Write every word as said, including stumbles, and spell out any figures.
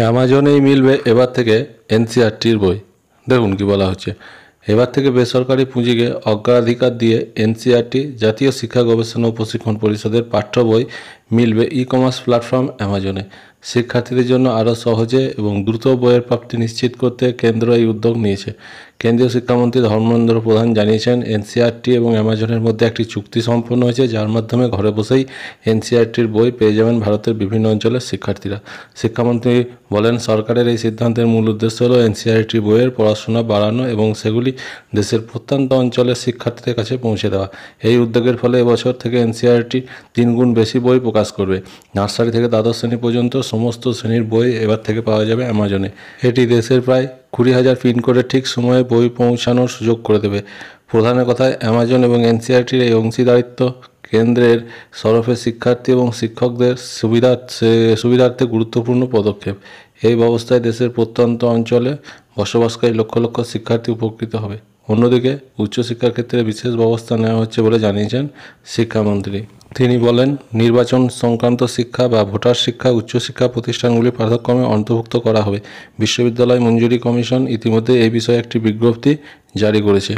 अमेजने मिले एबारे एनसीईआरटी बई देखुन कि बला होच्छे एबारे बेसरकारी पुँजी के अग्राधिकार दिए एनसीईआरटी जातीय शिक्षा गवेषणा और प्रशिक्षण परिषदेर पाठ्य बई मिले इ कमार्स प्लैटफर्म अमेजने शिक्षार्थीदेर जन्य आरो सहजे और द्रुत बइयेर प्राप्ति निश्चित करते केंद्र एई उद्योग नियेछे। केंद्रीय शिक्षामंत्री धर्मेंद्र प्रधान जानिয়েছেন एनसीईआरटी और अमेजन मध्य एक चुक्ति सम्पन्न हो जार माध्यमे घर बसे ही एनसीईआरटी बई पेये जाबेन भारतेर विभिन्न अंचलेर शिक्षार्थीरा। शिक्षामंत्री बोलेन सरकारेर एई सिद्धांतेर मूल उद्देश्य हलो एनसीईआरटी बइयेर पढ़ाशोना बाड़ानो और सेगुली देशेर प्रत्येक अंचलेर शिक्षार्थीदेर काछे पौंछे देवा। एई उद्योगेर फले एबछर थेके एनसीईआरटी तीन गुण बेशी बई प्रकाश करबे। नार्सारी थेके द्वादश श्रेणी पर्यन्त समस्त श्रेणीर बई एबार थेके पावा जाबे अमेजने। एटी देशेर प्राय कुड़ी हज़ार पिनकोडे ठीक समय बई पहुँचानोर सुयोग करे देबे। प्रधान कथाय अमेजन और एनसीईआरटी एई अंशीदारित्व केंद्रेर तरफे शिक्षार्थी और शिक्षकदेर सुविधा सुविधार्थे गुरुत्वपूर्ण पदक्षेप। एई व्यवस्थाय देशेर प्रत्यंत अंचले बसबासकारी लक्ष लक्ष शिक्षार्थी उपकृत हबे। अन्यदिके उच्चशिक्षार क्षेत्रे विशेष व्यवस्था नेওয়া হচ্ছে বলে জানিয়েছেন শিক্ষামন্ত্রী। তিনি বলেন নির্বাচন সংক্রান্ত শিক্ষা বা ভোটার শিক্ষা উচ্চশিক্ষা প্রতিষ্ঠানগুলি পাঠ্যক্রমে অন্তর্ভুক্ত করা হবে। বিশ্ববিদ্যালয় মঞ্জুরি কমিশন ইতিমধ্যে এই বিষয়ে একটি বিজ্ঞপ্তি জারি করেছে।